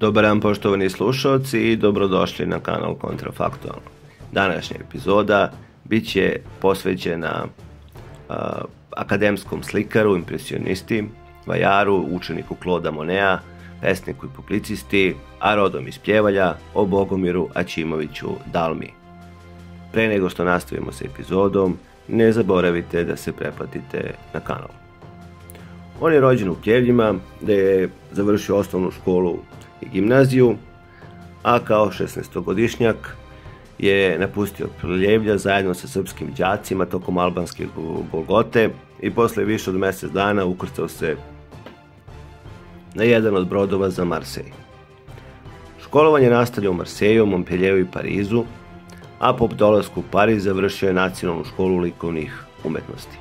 Dobar dan poštovani slušalci i dobrodošli na kanal Kontrafaktualno. Današnja epizoda bit će posvećena akademskom slikaru, impresionisti, vajaru, učeniku Kloda Monea, pesniku i publicisti, a rodom iz Pljevalja, o Bogomiru Aćimoviću Dalmi. Pre nego što nastavimo sa epizodom, ne zaboravite da se pretplatite na kanal. On je rođen u Pljeveljima, gde je završio osnovnu školu i gimnaziju, a kao 16-godišnjak je napustio Pljevlja zajedno sa srpskim đacima tokom albanske golgote i posle više od mesec dana ukrcao se na jedan od brodova za Marsej. Školovanje nastavlja u Marseju, Montpellieru i Parizu, a po dolasku u Pariz završio je Nacionalnu školu likovnih umetnosti.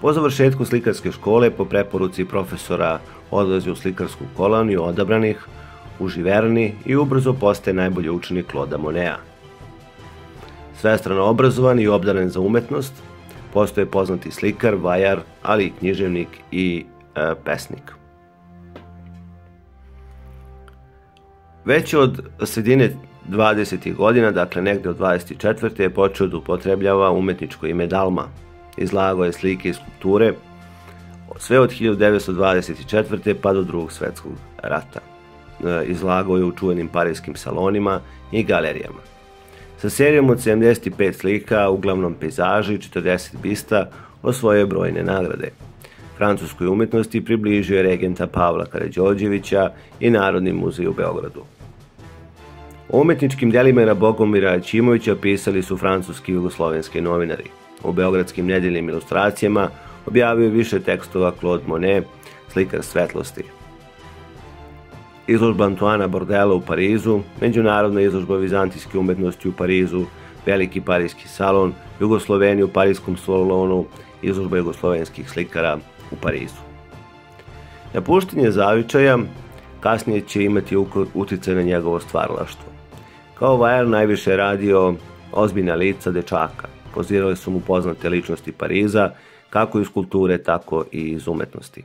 Po završetku slikarske škole, po preporuci profesora, odlazi u slikarsku koloniju odabranih u Živerni i ubrzo postaje najbolji učenik Kloda Monea. Svestrano obrazovan i obdaren za umetnost, postaje poznati slikar, vajar, ali i književnik i pesnik. Već od sredine 20. godina, dakle negde od 24. je počeo da upotrebljava umetničko ime Dalma. Izlagao je slike i skulpture, sve od 1924. pa do Drugog svetskog rata. Izlagao je u čuvenim parijskim salonima i galerijama. Sa serijom od 75 slika, uglavnom pejzaži i 40 bista, osvojio je brojne nagrade. Francuskoj umetnosti približio je regenta Pavla Karađorđevića i Narodni muzej u Beogradu. O umetničkim delima Bogomira Aćimovića pisali su francuski i jugoslovenski novinari. U beogradskim nedeljnim ilustracijama objavio više tekstova Claude Monet, slikar svetlosti. Izložba Antoana Bordela u Parizu, međunarodna izložba vizantijske umetnosti u Parizu, Veliki parijski salon, Jugosloveni u parijskom salonu, izložba jugoslovenskih slikara u Parizu. Napuštenje zavičaja kasnije će imati uticaj na njegovo stvaralaštvo. Kao vajar najviše je radio ozbiljna lica dečaka. Pozirale su mu poznate ličnosti Pariza, kako iz kulture, tako i iz umetnosti.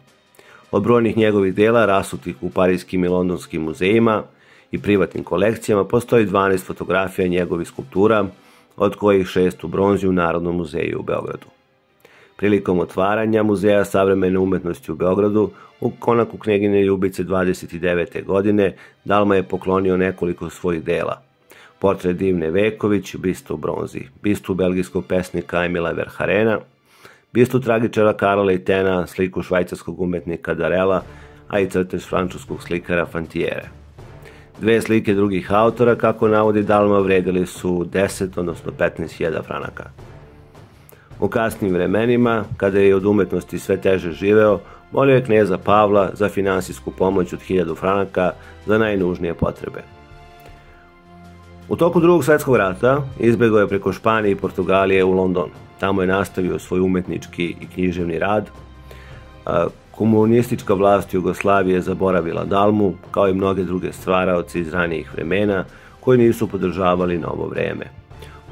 Od brojnih njegovih dela, rasutih u parijskim i londonskim muzejima i privatnim kolekcijama, postoji 12 fotografija njegovih skulptura, od kojih 6 u bronzi u Narodnom muzeju u Beogradu. Prilikom otvaranja Muzeja savremene umetnosti u Beogradu, u konaku Knegine Ljubice 29. godine, Dalma je poklonio nekoliko svojih dela. Portret Divne Veković, bistu u bronzi, bistu belgijskog pesnika Emila Verharena, bistu tragičara Karla Leitena, sliku švajcarskog umetnika Darela, a i crtež francuskog slikara Fantijere. Dve slike drugih autora, kako navodi Dalma, vredili su 10, odnosno 15.000 franaka. U kasnim vremenima, kada je od umetnosti sve teže živeo, molio je kneza Pavla za finansijsku pomoć od 1000 franaka za najnužnije potrebe. U toku Drugog svetskog rata izbegao je preko Španije i Portugalije u London. Tamo je nastavio svoj umetnički i književni rad. Komunistička vlast Jugoslavije zaboravila Dalmu, kao i mnoge druge stvaraoce iz ranijih vremena, koji nisu podržavali novo vreme.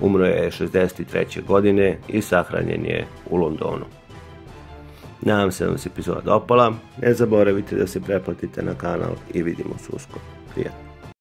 Umro je 63. godine i sahranjen je u Londonu. Nadam se da vam se epizoda dopala. Ne zaboravite da se pretplatite na kanal i vidimo se uskoro. Prijatno.